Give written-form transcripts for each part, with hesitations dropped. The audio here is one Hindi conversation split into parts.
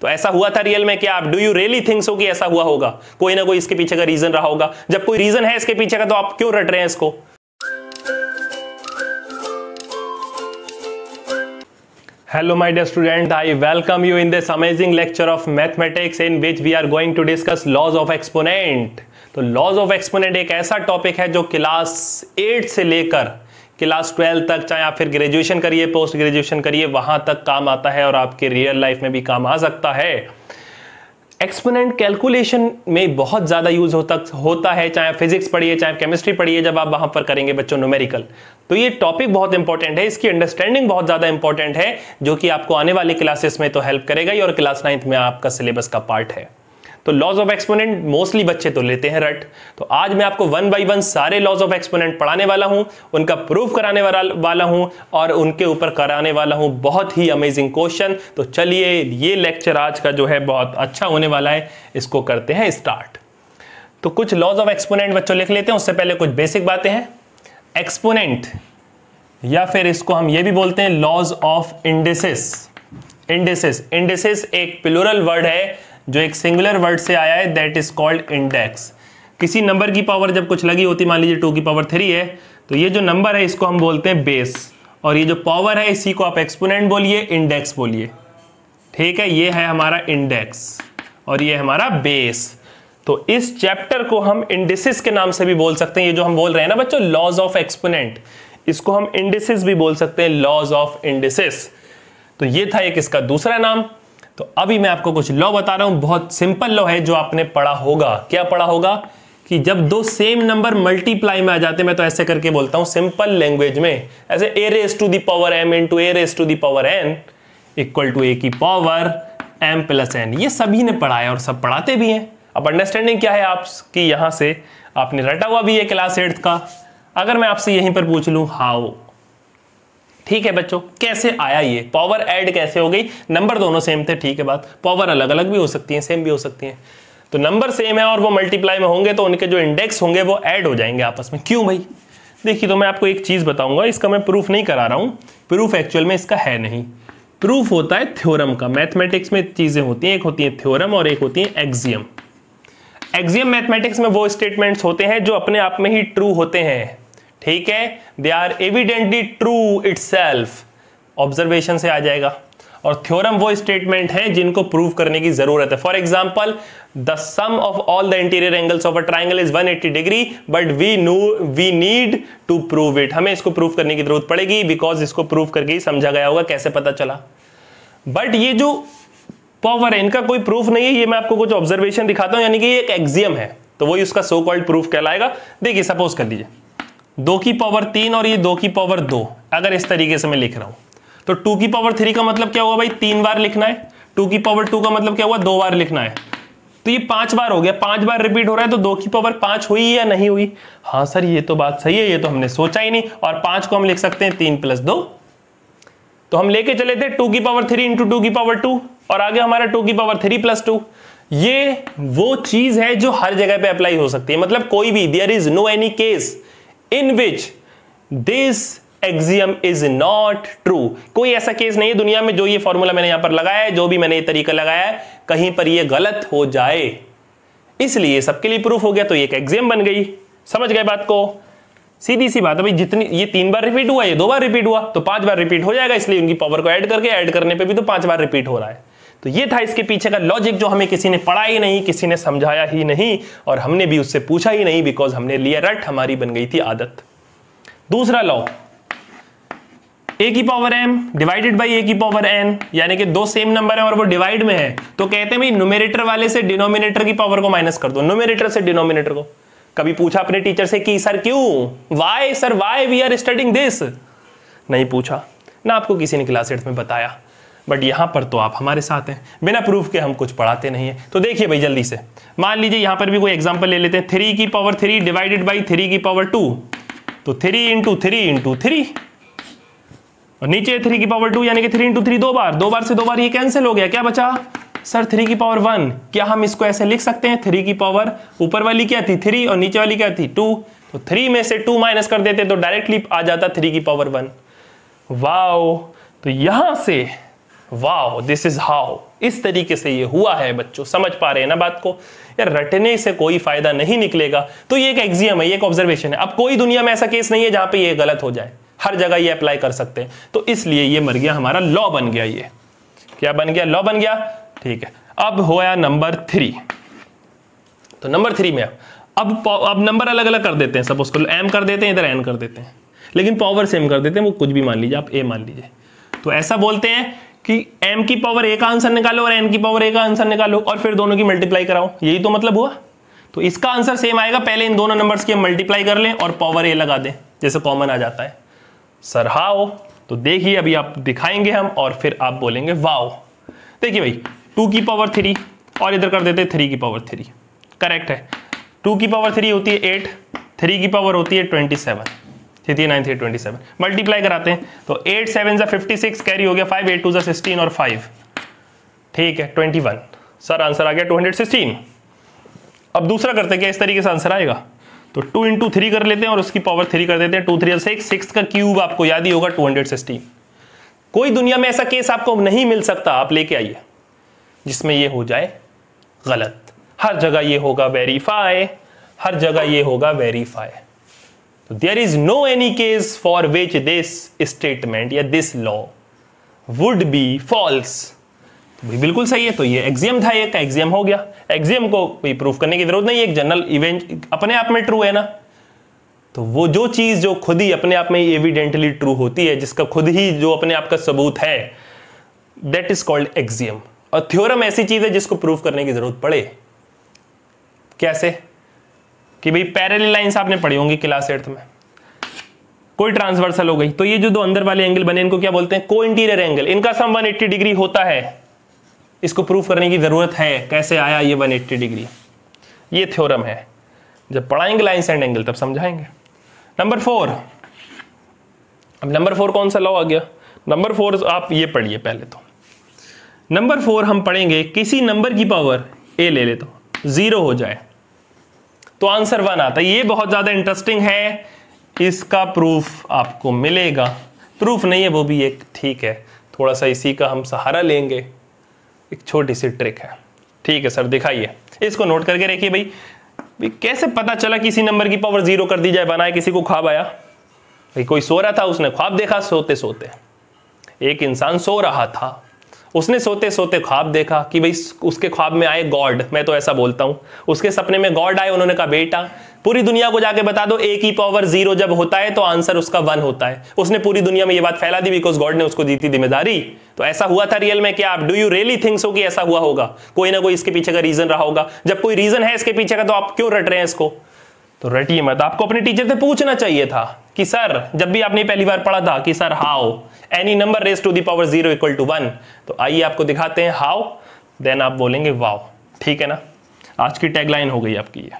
तो ऐसा हुआ था रियल में क्या? आप do you really think so कि ऐसा हुआ होगा? कोई ना कोई इसके पीछे का रीजन रहा होगा। जब कोई रीजन है इसके पीछे का तो आप क्यों रट रहे हैं इसको? Hello my dear student, I welcome you in this amazing lecture of mathematics in which we are going to discuss laws of exponent। तो laws of exponent एक ऐसा टॉपिक है जो क्लास 8 से लेकर क्लास 12 तक, चाहे आप फिर ग्रेजुएशन करिए, पोस्ट ग्रेजुएशन करिए, वहां तक काम आता है और आपके रियल लाइफ में भी काम आ सकता है। एक्सपोनेंट कैलकुलेशन में बहुत ज़्यादा यूज होता है, चाहे फिजिक्स पढ़िए चाहे केमिस्ट्री पढ़िए, जब आप वहाँ पर करेंगे बच्चों न्यूमेरिकल। तो ये टॉपिक बहुत इंपॉर्टेंट है, इसकी अंडरस्टैंडिंग बहुत ज़्यादा इंपॉर्टेंट है, जो कि आपको आने वाली क्लासेस में तो हेल्प करेगा ही और क्लास 9th में आपका सिलेबस का पार्ट है। तो लॉज ऑफ एक्सपोनेंट मोस्टली बच्चे तो लेते हैं रट। तो आज मैं आपको 1 by 1 सारे लॉज ऑफ एक्सपोनेंट पढ़ाने वाला हूं, उनका प्रूफ कराने वाला हूं और उनके ऊपर कराने वाला हूं बहुत ही अमेजिंग क्वेश्चन। तो चलिए, ये लेक्चर आज का जो है बहुत अच्छा होने वाला है, इसको करते हैं स्टार्ट। तो कुछ लॉज ऑफ एक्सपोनेंट बच्चों लिख लेते हैं, उससे पहले कुछ बेसिक बातें हैं। एक्सपोनेंट या फिर इसको हम ये भी बोलते हैं laws of indices. Indices, indices एक प्लूरल वर्ड है जो एक सिंगुलर वर्ड से आया है, दैट इज कॉल्ड इंडेक्स। किसी नंबर की पावर जब कुछ लगी होती, मान लीजिए 2 की पावर 3 है, तो ये जो नंबर है इसको हम बोलते हैं बेस, और ये जो पावर है इसी को आप एक्सपोनेंट बोलिए, इंडेक्स बोलिए, ठीक है। ये है हमारा इंडेक्स और ये हमारा बेस। तो इस चैप्टर को हम इंडिसेस के नाम से भी बोल सकते हैं। ये जो हम बोल रहे हैं ना बच्चों लॉज ऑफ एक्सपोनेंट, इसको हम इंडिसेस भी बोल सकते हैं, लॉज ऑफ इंडिसेस। तो ये था एक इसका दूसरा नाम। तो अभी मैं आपको कुछ लॉ बता रहा हूं, बहुत सिंपल लॉ है जो आपने पढ़ा होगा। क्या पढ़ा होगा? कि जब दो सेम नंबर मल्टीप्लाई में आ जाते हैं, मैं तो ऐसे करके बोलता हूं सिंपल लैंग्वेज में, ऐसे a raised to the power m into a raised to the power n equal to a की पावर m plus n। ये सभी ने पढ़ा है और सब पढ़ाते भी हैं। अब अंडरस्टैंडिंग क्या है आपकी? यहां से आपने रटा हुआ भी है क्लास 8 का। अगर मैं आपसे यहीं पर पूछ लूं हाउ, ठीक है बच्चों, कैसे आया ये पावर ऐड कैसे हो गई? नंबर दोनों सेम थे, ठीक है बात, पावर अलग अलग भी हो सकती है, सेम भी हो सकती है। तो नंबर सेम है और वो मल्टीप्लाई में होंगे तो उनके जो इंडेक्स होंगे वो ऐड हो जाएंगे आपस में, क्यों भाई? देखिए, तो मैं आपको एक चीज बताऊंगा, इसका मैं प्रूफ नहीं करा रहा हूँ, प्रूफ एक्चुअल में इसका है नहीं। प्रूफ होता है थ्योरम का। मैथमेटिक्स में चीजें होती हैं, एक होती है थ्योरम और एक होती है एक्सियम। एक्सियम मैथमेटिक्स में वो स्टेटमेंट्स होते हैं जो अपने आप में ही ट्रू होते हैं, ठीक है, they are evidently true itself, observation से आ जाएगा। और थ्योरम वो स्टेटमेंट है जिनको प्रूव करने की जरूरत है। For example, the sum of all the interior angles of a triangle is 180 degree, but we need to prove it. हमें इसको प्रूव करने की जरूरत पड़ेगी, बिकॉज इसको प्रूव करके ही समझा गया होगा कैसे पता चला। बट ये जो पावर है इनका कोई प्रूफ नहीं है, ये मैं आपको कुछ ऑब्जर्वेशन दिखाता हूं, यानी कि ये एक एक्सियम है तो वही उसका सो कॉल्ड प्रूफ कहलाएगा। देखिए, सपोज कर लीजिए 2 की पावर 3 और ये 2 की पावर 2, अगर इस तरीके से मैं लिख रहा हूं तो 2 की पावर 3 का मतलब क्या हुआ भाई? 3 बार लिखना है। 2 की पावर 2 का मतलब क्या हुआ? 2 बार लिखना है। तो ये 5 बार हो गया, 5 बार रिपीट हो रहा है, तो 2 की पावर 5 हुई या नहीं हुई? हाँ सर, ये तो बात सही है, ये तो हमने सोचा ही नहीं। और 5 को हम लिख सकते हैं 3 प्लस 2, तो हम लेके चले थे 2 की पावर 3 into 2 की पावर 2 और आगे हमारा 2 की पावर 3 प्लस 2। ये वो चीज है जो हर जगह पे अप्लाई हो सकती है, मतलब कोई भी, there is no any case in which this axiom is not true. कोई ऐसा केस नहीं है दुनिया में जो ये फॉर्मूला मैंने यहां पर लगाया है, जो भी मैंने ये तरीका लगाया है, कहीं पर ये गलत हो जाए। इसलिए सबके लिए प्रूफ हो गया, तो ये एक एक्सियम बन गई। समझ गए बात को? सीधी सी बात है भाई, जितनी ये 3 बार रिपीट हुआ, ये 2 बार रिपीट हुआ, तो 5 बार रिपीट हो जाएगा, इसलिए उनकी पावर को ऐड करके, ऐड करने पे भी तो 5 बार रिपीट हो रहा है। तो ये था इसके पीछे का लॉजिक, जो हमें किसी ने पढ़ा ही नहीं, किसी ने समझाया ही नहीं और हमने भी उससे पूछा ही नहीं, बिकॉज हमने लिया रट, हमारी बन गई थी आदत। दूसरा लॉ, a की power m divided by a की पावर n, यानी कि दो सेम नंबर है और वो डिवाइड में है, तो कहते हैं भाई न्यूमेरेटर वाले से डिनोमिनेटर की पावर को माइनस कर दो, न्यूमेरेटर से डिनोमिनेटर को। कभी पूछा अपने टीचर से कि सर क्यों, why sir, why we are studying this? नहीं पूछा ना, आपको किसी ने क्लास 8 में बताया, बट यहाँ पर तो आप हमारे साथ हैं, बिना प्रूफ के हम कुछ पढ़ाते नहीं है। तो देखिए भाई, जल्दी से मान लीजिए यहाँ पर भी कोई एग्जांपल ले लेते हैं, 3 की पावर 3 डिवाइडेड बाई 3 की पावर 2, तो 3 into 3 into 3 और नीचे 3 की पावर 2, यानी कि 3 into 3 2 बार, 2 बार से 2 बार ये कैंसिल हो गया। क्या बचा सर? 3 की पावर 1। क्या हम इसको ऐसे लिख सकते हैं? 3 की पावर, ऊपर वाली क्या थी 3 और नीचे वाली क्या थी 2, तो 3 में से 2 माइनस कर देते तो डायरेक्टली आ जाता 3 की पावर 1। वाओ! तो यहाँ से वाओ दिस इज हाउ, इस तरीके से ये हुआ है। बच्चों समझ पा रहे हैं ना बात को? यार रटने से कोई फायदा नहीं निकलेगा। तो ये एक एक्सियम है, ये एक ऑब्जर्वेशन है। अब कोई दुनिया में ऐसा केस नहीं है जहां पे ये गलत हो जाए, हर जगह ये अप्लाई कर सकते हैं। तो इसलिए ये मर गया, हमारा लॉ बन गया। ये क्या बन गया? लॉ बन गया। ठीक है, अब होया नंबर 3। तो नंबर 3 में अब नंबर अलग अलग कर देते हैं। सपोज करो एम कर देते हैं, इधर एन कर देते हैं, लेकिन पावर सेम कर देते हैं। वो कुछ भी मान लीजिए, आप ए मान लीजिए। तो ऐसा बोलते हैं कि m की पावर a का आंसर निकालो और n की पावर a का आंसर निकालो और फिर दोनों की मल्टीप्लाई कराओ। यही तो मतलब हुआ। तो इसका आंसर सेम आएगा, पहले इन दोनों नंबर्स की मल्टीप्लाई कर लें और पावर a लगा दें, जैसे कॉमन आ जाता है। सर हाओ, तो देखिए अभी आप दिखाएंगे हम और फिर आप बोलेंगे वाओ। देखिए भाई 2 की पावर 3 और इधर कर देते 3 की पावर 3, करेक्ट है। 2 की पावर 3 होती है 8, 3 की पावर होती है 27, 3 9 3 27। मल्टीप्लाई कराते हैं तो 8 7 56 कैरी हो गया, 5 8 2 16 और 5, ठीक है 21। सर आंसर आ गया 216। अब दूसरा करते हैं, क्या इस तरीके से आंसर आएगा? तो 2 × 3 कर लेते हैं और उसकी पावर 3 कर देते हैं, 2 3 6 का क्यूब आपको याद ही होगा 216। कोई दुनिया में ऐसा केस आपको नहीं मिल सकता, आप लेके आइए जिसमें ये हो जाए गलत। हर जगह ये होगा वेरीफाई, हर जगह ये होगा वेरीफाई। तो there is no any case for which this statement या this law would be false. बिल्कुल सही है। तो ये एक्सियम था, एक एक्सियम हो गया। एक्सियम को कोई प्रूफ करने की जरूरत नहीं, एक जनरल इवेंट अपने आप में ट्रू है ना। तो वो जो चीज जो खुद ही अपने आप में एविडेंटली ट्रू होती है, जिसका खुद ही जो अपने आप का सबूत है, दैट इज कॉल्ड एक्सियम। और थ्योरम ऐसी चीज है जिसको प्रूफ करने की जरूरत पड़े। कैसे कि भाई पैरेलल लाइंस आपने पढ़ी होंगी क्लास 8 में, कोई ट्रांसवर्सल हो गई तो ये जो दो अंदर वाले एंगल बने इनको क्या बोलते हैं? को इंटीरियर एंगल। इनका सम 180 डिग्री होता है, इसको प्रूफ करने की जरूरत है। कैसे आया ये 180 डिग्री? ये थ्योरम है, जब पढ़ाएंगे लाइंस एंड एंगल तब समझाएंगे। नंबर 4, अब नंबर 4 कौन सा लॉ आ गया? नंबर 4 आप ये पढ़िए पहले। तो नंबर 4 हम पढ़ेंगे, किसी नंबर की पावर ए ले लेते हो 0 हो जाए तो आंसर 1 आता है। ये बहुत ज्यादा इंटरेस्टिंग है, इसका प्रूफ आपको मिलेगा। प्रूफ नहीं है वो भी एक ठीक है, थोड़ा सा इसी का हम सहारा लेंगे, एक छोटी सी ट्रिक है। ठीक है सर दिखाइए, इसको नोट करके रखिए। भाई कैसे पता चला किसी नंबर की पावर 0 कर दी जाए? बनाए किसी को ख्वाब आया, भाई कोई सो रहा था, उसने ख्वाब देखा सोते सोते। एक इंसान सो रहा था, उसने सोते सोते ख्वाब देखा कि भाई उसके ख्वाब में आए गॉड, मैं तो ऐसा बोलता हूं। उसके सपने में गॉड आए, उन्होंने कहा बेटा पूरी दुनिया को जाके बता दो a की पावर 0 जब होता है तो आंसर उसका 1 होता है। उसने पूरी दुनिया में ये बात फैला दी बिकॉज गॉड ने उसको दी थी जिम्मेदारी। तो ऐसा हुआ था रियल में? क्या आप do you really think so कि ऐसा हुआ होगा? कोई ना कोई इसके पीछे का रीजन रहा होगा। जब कोई रीजन है इसके पीछे का तो आप क्यों रट रहे हैं इसको? तो रटिए मत। आपको अपने टीचर से पूछना चाहिए था कि सर, जब भी आपने पहली बार पढ़ा था कि sir how any number raise to the power 0 equal to 1, तो आइए आपको दिखाते हैं हाउ, देन आप बोलेंगे वाओ। ठीक है ना, आज की टैगलाइन हो गई आपकी ये,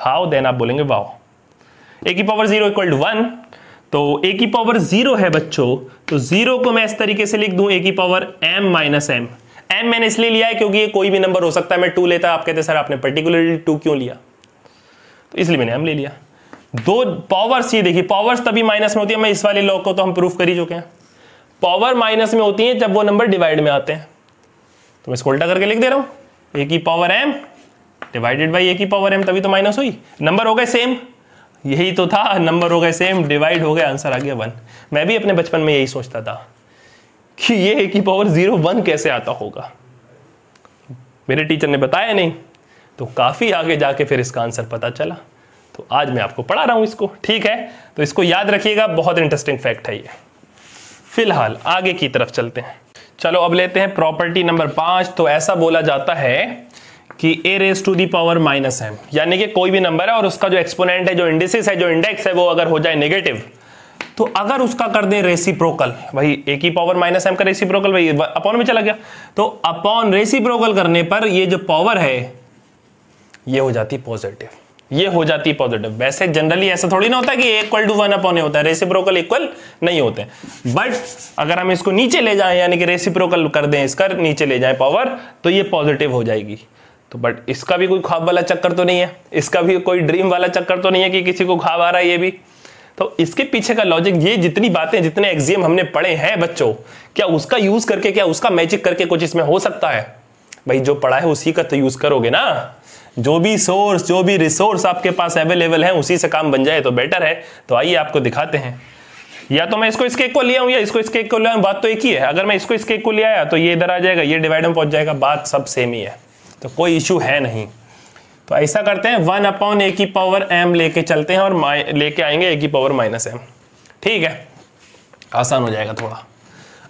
हाउ देन आप बोलेंगे वाओ। a की पावर 0 इक्वल टू 1, तो a की पावर 0 है बच्चों। तो 0 को मैं इस तरीके से लिख दूं, a की power m minus m। M मैंने इसलिए लिया है क्योंकि ये कोई भी नंबर हो सकता है। मैं 2 लेता, आप कहते सर आपने पर्टिकुलरली 2 क्यों लिया, तो इसलिए मैंने m ले लिया। 2 पावर्स, ये देखिए पावर्स तभी माइनस में होती है। मैं इस वाले लॉ को तो हम प्रूफ कर ही चुके हैं। पावर माइनस में होती है जब वो नंबर डिवाइड में आते हैं। तो मैं इसको उल्टा करके लिख दे रहा हूं, a की power m divided by a की पावर m, तभी तो माइनस हुई। नंबर हो गए सेम, यही तो था, नंबर हो गए सेम, डिवाइड हो गए, आंसर आ गया 1। मैं भी अपने बचपन में यही सोचता था कि ये a की पावर 0 1 कैसे आता होगा। मेरे टीचर ने बताया नहीं, तो काफी आगे जाके फिर इसका आंसर पता चला। तो आज मैं आपको पढ़ा रहा हूं इसको, ठीक है? तो इसको याद रखिएगा, बहुत इंटरेस्टिंग फैक्ट है ये। फिलहाल आगे की तरफ चलते हैं। चलो अब लेते हैं प्रॉपर्टी नंबर 5। तो ऐसा बोला जाता है कि a raise to the power minus m, यानी कि कोई भी नंबर है और उसका जो एक्सपोनेंट है, जो इंडिसेस है, जो इंडेक्स है, वो अगर हो जाए नेगेटिव, तो अगर उसका कर दे रेसिप्रोकल, भाई a की पावर माइनस m का रेसिप्रोकल भाई अपॉन में चला गया, तो अपॉन रेसिप्रोकल करने पर ये जो पावर है ये हो जाती पॉजिटिव, ये हो जाती है पॉजिटिव। वैसे जनरली ऐसा थोड़ी ना होता कि a इक्वल टू 1 अपॉन होता है, रेसिप्रोकल इक्वल नहीं होते। बट अगर हम इसको नीचे ले जाएं, यानी कि रेसिप्रोकल कर दें, इसका नीचे ले जाएं पावर, तो ये पॉजिटिव हो जाएगी। तो बट इसका भी कोई ख्वाब वाला चक्कर तो नहीं है, इसका भी कोई ड्रीम वाला चक्कर तो नहीं है कि किसी को ख्वाब आ रहा है ये भी। तो इसके पीछे का लॉजिक, ये जितनी बातें जितने एक्सियम हमने पढ़े हैं बच्चों, क्या उसका यूज करके, क्या उसका मैजिक करके कुछ इसमें हो सकता है? भाई जो पढ़ा है उसी का तो यूज करोगे ना। जो भी सोर्स, जो भी रिसोर्स आपके पास अवेलेबल है उसी से काम बन जाए तो बेटर है। तो आइए आपको दिखाते हैं। या तो मैं इसको इस केक को ले आऊं या इसको इस केक को ले आऊं, बात तो एक ही है। अगर मैं इसको इस केक को ले आया तो ये इधर आ जाएगा, ये डिवाइड में पहुंच जाएगा, बात सब सेम ही है, तो कोई इशू है नहीं। तो ऐसा करते हैं 1/a की पावर m लेके चलते हैं और लेके आएंगे a की पावर -m। ठीक है, आसान हो जाएगा थोड़ा।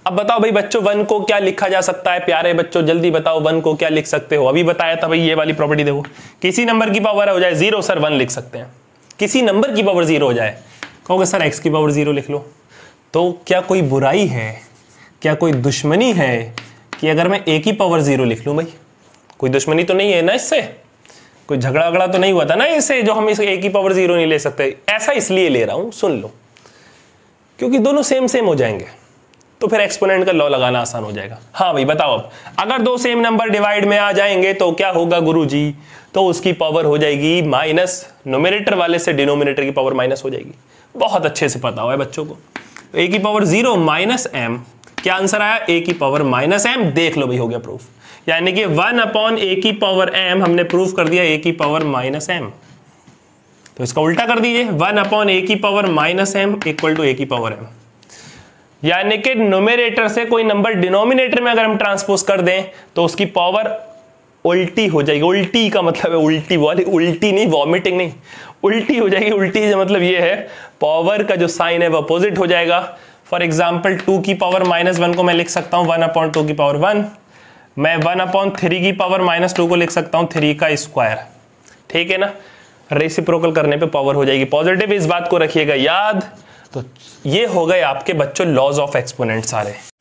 अब बताओ भाई बच्चों 1 को क्या लिखा जा सकता है? प्यारे बच्चों जल्दी बताओ 1 को क्या लिख सकते हो? अभी बताया था भाई ये वाली प्रॉपर्टी देखो, किसी नंबर की पावर हो जाए 0 सर 1 लिख सकते हैं। किसी नंबर की पावर 0 हो जाए, कहोगे सर x की पावर 0 लिख लो। तो क्या कोई बुराई है, क्या कोई दुश्मनी है कि अगर मैं a की पावर 0 लिख लूँ? भाई कोई दुश्मनी तो नहीं है ना, इससे कोई झगड़ा वगड़ा तो नहीं हुआ था ना इससे, जो हम इस a की पावर 0 नहीं ले सकते? ऐसा इसलिए ले रहा हूँ, सुन लो, क्योंकि दोनों सेम सेम हो जाएंगे तो फिर एक्सपोनेंट का लॉ लगाना आसान हो जाएगा। हाँ भाई बताओ, अब अगर दो सेम नंबर डिवाइड में आ जाएंगे तो क्या होगा गुरुजी? तो उसकी पावर हो जाएगी माइनस, न्यूमरेटर वाले से डिनोमिनेटर की पावर माइनस हो जाएगी। बहुत अच्छे से पता हुआ है बच्चों को। a की पावर 0 माइनस m, क्या आंसर आया? a की पावर माइनस m। देख लो भाई हो गया प्रूफ, यानी कि 1/a की पावर m हमने प्रूफ कर दिया a की पावर माइनस m। तो इसका उल्टा कर दीजिए, 1/a की power -m equal to a की पावर m। यानी कि न्यूमरेटर से कोई नंबर डिनोमिनेटर में अगर हम ट्रांसपोज कर दें तो उसकी पावर उल्टी हो जाएगी। उल्टी का मतलब है उल्टी वाली, उल्टी नहीं वॉमिटिंग नहीं, उल्टी हो जाएगी। उल्टी का मतलब ये है पावर का जो साइन है वो अपोजिट हो जाएगा। फॉर एग्जांपल 2 की पावर -1 को मैं लिख सकता हूँ 1/2 की पावर 1। मैं 1/3 की पावर -2 को लिख सकता हूँ 3 का स्क्वायर। ठीक है ना, रेसिप्रोकल करने पर पावर हो जाएगी पॉजिटिव, इस बात को रखिएगा याद। तो ये हो गए आपके बच्चों लॉज ऑफ एक्सपोनेंट सारे।